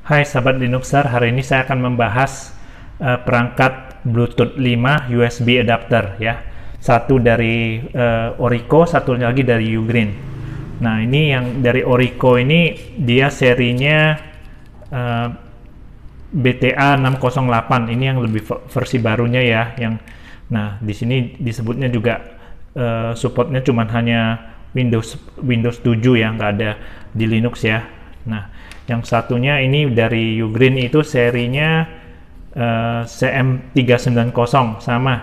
Hai sahabat Linuxer, hari ini saya akan membahas perangkat Bluetooth 5 USB adapter ya. Satu dari Orico, satu lagi dari Ugreen. Nah, ini yang dari Orico ini dia serinya BTA 608. Ini yang lebih versi barunya ya, yang nah di sini disebutnya juga supportnya cuman hanya Windows 7 yang nggak ada di Linux ya. Nah, yang satunya ini dari Ugreen itu serinya CM390 sama,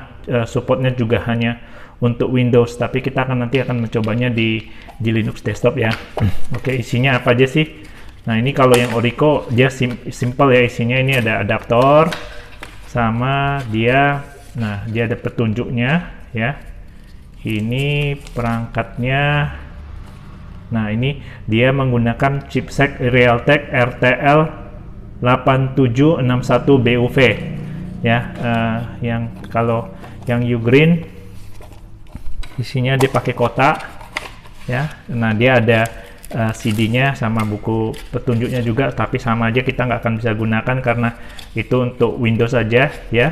supportnya juga hanya untuk Windows, tapi kita nanti akan mencobanya di Linux desktop ya. Oke, isinya apa aja sih? Nah, ini kalau yang Orico dia simple ya isinya. Ini ada adaptor sama dia, nah dia ada petunjuknya ya. Ini perangkatnya. Nah, ini dia menggunakan chipset Realtek RTL8761BUV ya. Yang kalau yang Ugreen isinya dia pakai kotak ya. Nah, dia ada CD-nya sama buku petunjuknya juga, tapi sama aja kita nggak akan bisa gunakan karena itu untuk Windows saja ya.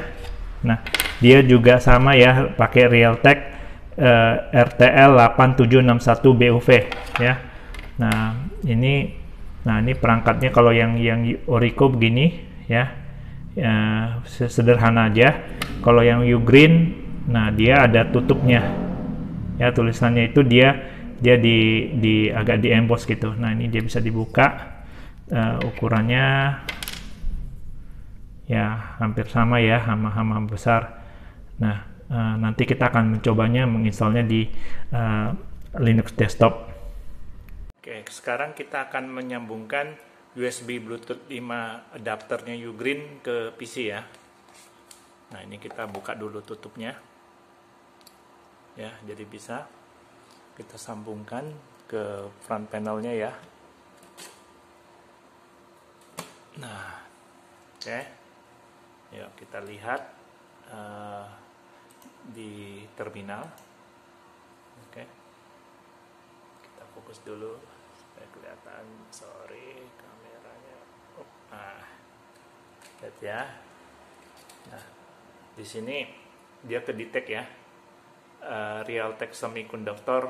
Nah, dia juga sama ya, pakai Realtek RTL8761BUV ya. Nah ini perangkatnya kalau yang Orico begini ya, sederhana aja. Kalau yang Ugreen, nah dia ada tutupnya ya, tulisannya itu dia agak di emboss gitu. Nah, ini dia bisa dibuka, ukurannya ya hampir sama ya, sama besar. Nah, nanti kita akan mencobanya, menginstalnya di Linux desktop. Oke, sekarang kita akan menyambungkan USB Bluetooth 5 adapternya Ugreen ke PC ya. Nah, ini kita buka dulu tutupnya ya, jadi bisa kita sambungkan ke front panelnya ya. Nah, oke, yuk kita lihat di terminal. Oke, kita fokus dulu supaya kelihatan. Sorry, kameranya. Nah, lihat ya. Nah, di sini dia kedetek ya, Realtek Semiconductor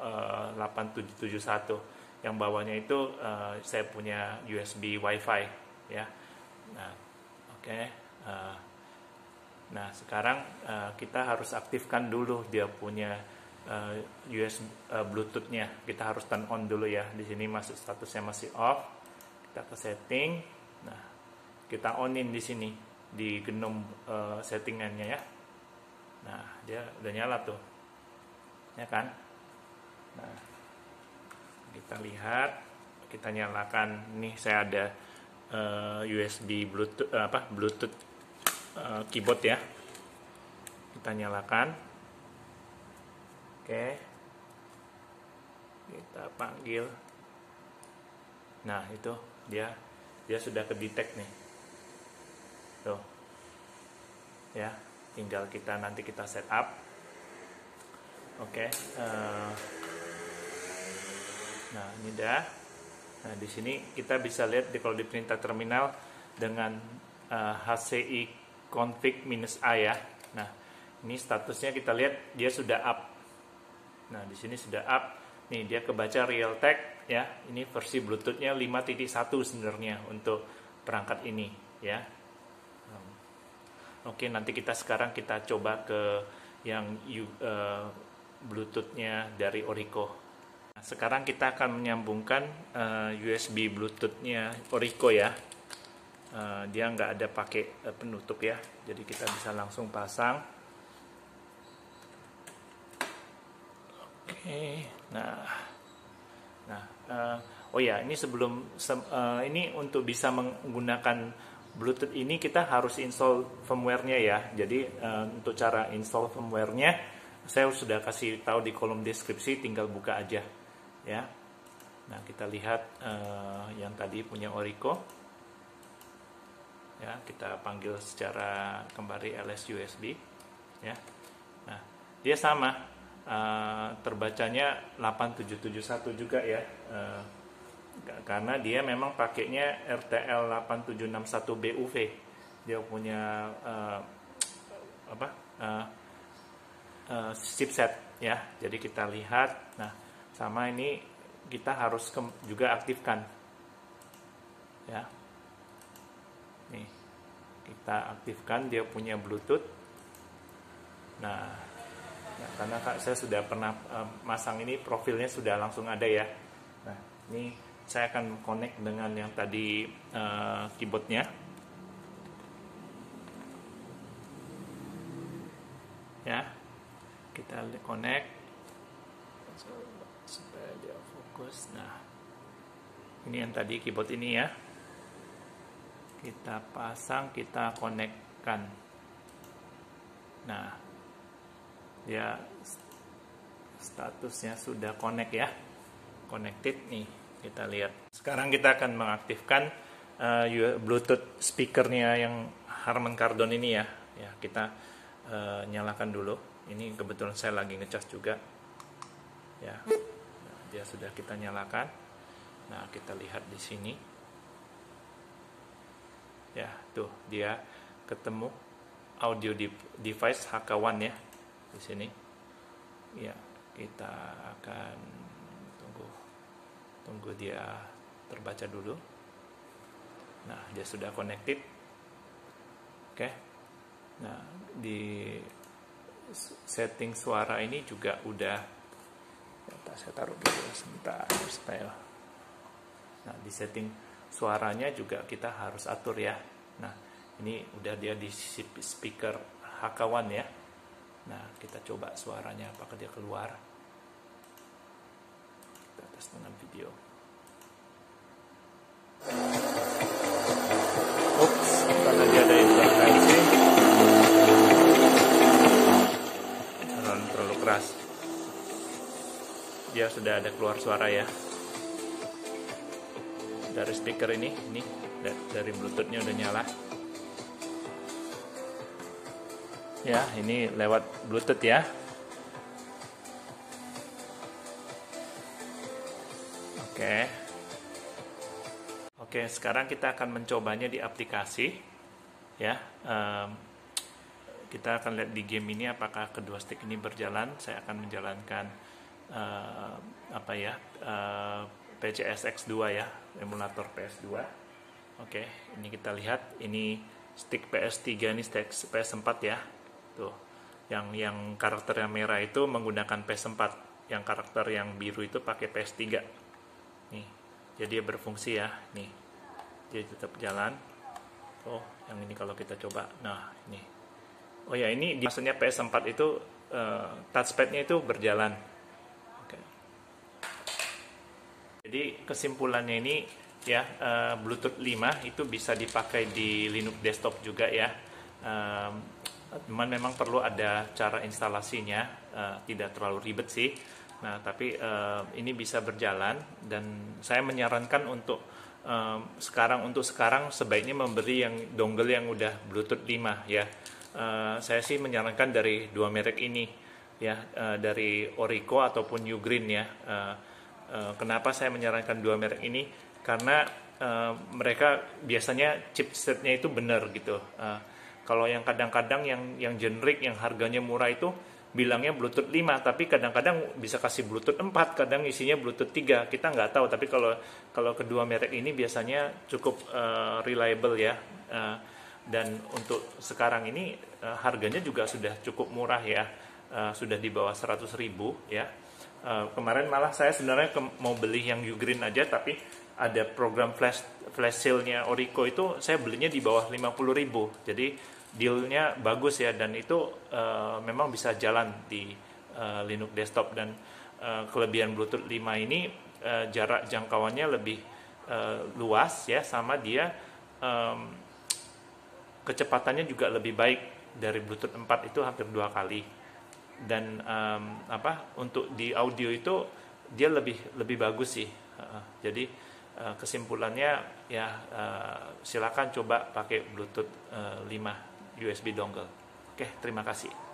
8771. Yang bawahnya itu saya punya USB WiFi ya. Nah, oke. Nah, sekarang kita harus aktifkan dulu dia punya USB Bluetooth-nya. Kita harus turn on dulu ya. Di sini masih statusnya masih off. Kita ke setting. Nah, kita onin di sini di Gnome settingannya ya. Nah, dia udah nyala tuh. Ya kan? Nah, kita lihat, kita nyalakan. Nih saya ada USB Bluetooth Bluetooth keyboard ya, kita nyalakan. Oke, kita panggil. Nah, itu dia sudah kedetek nih tuh ya, tinggal kita nanti kita setup. Oke, nah ini dah. Nah, di sini kita bisa lihat kalau di perintah terminal dengan HCI config-a ya. Nah, ini statusnya kita lihat dia sudah up. Nah, di sini sudah up. Nih, dia kebaca Realtek ya. Ini versi Bluetooth-nya 5.1 sebenarnya untuk perangkat ini ya. Oke, nanti sekarang kita coba ke yang Bluetooth-nya dari Orico. Nah, sekarang kita akan menyambungkan USB Bluetooth-nya Orico ya. Dia nggak ada pakai penutup ya, jadi kita bisa langsung pasang. Oke, nah oh ya, ini sebelum ini untuk bisa menggunakan Bluetooth ini kita harus install firmware-nya ya. Jadi untuk cara install firmware-nya saya sudah kasih tahu di kolom deskripsi, tinggal buka aja ya. Nah, kita lihat yang tadi punya Orico ya, kita panggil secara kembali ls usb ya. Nah, dia sama, terbacanya 8771 juga ya, karena dia memang pakainya RTL8761BUV. Dia punya chipset ya. Jadi kita lihat, nah sama ini kita harus juga aktifkan ya. Nih kita aktifkan, dia punya Bluetooth. Nah ya, karena saya sudah pernah masang ini, profilnya sudah langsung ada ya. Nah ini saya akan connect dengan yang tadi keyboardnya ya. Kita connect supaya dia fokus. Nah ini yang tadi keyboard ini ya, kita pasang, kita konekkan. Nah ya, statusnya sudah connect ya, connected nih. Kita lihat sekarang kita akan mengaktifkan Bluetooth speakernya yang Harman Kardon ini ya. Ya kita nyalakan dulu. Ini kebetulan saya lagi ngecas juga ya. Dia sudah kita nyalakan. Nah kita lihat di sini ya, tuh dia ketemu audio device HK One ya di sini ya. Kita akan tunggu dia terbaca dulu. Nah dia sudah connected. Oke. Nah di setting suara ini juga udah, saya taruh dulu sebentar supaya. Nah di setting suaranya juga kita harus atur ya. Nah ini udah dia di speaker HK One ya. Nah kita coba suaranya apakah dia keluar. Kita tes dengan video. Oops, karena dia ada interferensi. Jangan terlalu keras. Dia sudah ada keluar suara ya dari speaker ini. Ini dari Bluetoothnya udah nyala ya, ini lewat Bluetooth ya. Oke, sekarang kita akan mencobanya di aplikasi ya. Kita akan lihat di game ini apakah kedua stick ini berjalan. Saya akan menjalankan PCSX2 ya, emulator PS2. Oke, ini kita lihat, ini stick PS3, ini stick PS4 ya. Tuh, yang karakter yang merah itu menggunakan PS4, yang karakter yang biru itu pakai PS3. Nih, jadi dia berfungsi ya. Nih, dia tetap jalan. Oh, yang ini kalau kita coba, nah ini. Oh ya, ini maksudnya PS4 itu touchpadnya itu berjalan. Jadi kesimpulannya ini ya, Bluetooth 5 itu bisa dipakai di Linux desktop juga ya. Cuman memang perlu ada cara instalasinya, tidak terlalu ribet sih. Nah tapi ini bisa berjalan, dan saya menyarankan untuk sekarang sebaiknya memberi yang dongle yang udah Bluetooth 5 ya. Saya sih menyarankan dari dua merek ini ya, dari Orico ataupun Ugreen ya. Kenapa saya menyarankan dua merek ini? Karena mereka biasanya chipsetnya itu benar gitu. Kalau yang kadang-kadang yang generik, yang harganya murah itu bilangnya Bluetooth 5, tapi kadang-kadang bisa kasih Bluetooth 4, kadang isinya Bluetooth 3, kita nggak tahu. Tapi kalau kedua merek ini biasanya cukup reliable ya. Dan untuk sekarang ini harganya juga sudah cukup murah ya. Sudah di bawah 100.000 ya. Kemarin malah saya sebenarnya mau beli yang Ugreen aja, tapi ada program flash sale-nya Orico itu saya belinya di bawah 50.000. Jadi dealnya bagus ya, dan itu memang bisa jalan di Linux desktop. Dan kelebihan Bluetooth 5 ini jarak jangkauannya lebih luas ya, sama dia kecepatannya juga lebih baik dari Bluetooth 4 itu hampir 2 kali. Dan untuk di audio itu dia lebih bagus sih. Jadi kesimpulannya ya, silakan coba pakai Bluetooth 5 USB dongle. Oke, terima kasih.